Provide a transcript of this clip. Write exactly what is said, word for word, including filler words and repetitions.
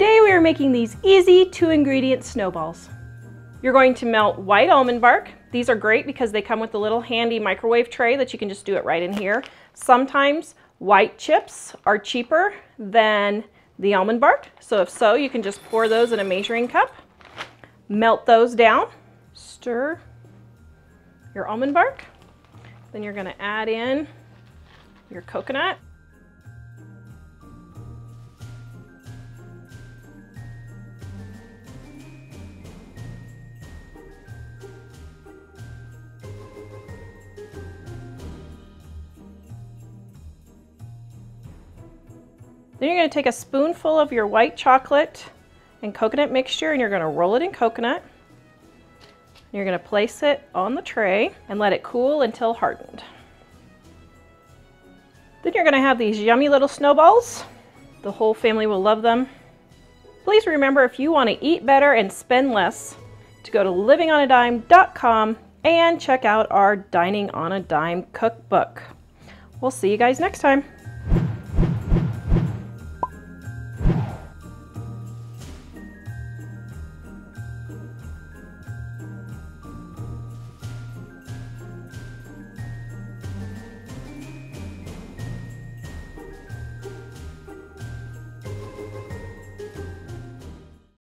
Today we are making these easy two ingredient snowballs. You're going to melt white almond bark. These are great because they come with a little handy microwave tray that you can just do it right in here. Sometimes white chips are cheaper than the almond bark. So if so, you can just pour those in a measuring cup. Melt those down, stir your almond bark. Then you're gonna add in your coconut. Then you're going to take a spoonful of your white chocolate and coconut mixture and you're going to roll it in coconut. You're going to place it on the tray and let it cool until hardened. Then you're going to have these yummy little snowballs. The whole family will love them. Please remember, if you want to eat better and spend less, to go to living on a dime dot com and check out our Dining on a Dime cookbook. We'll see you guys next time.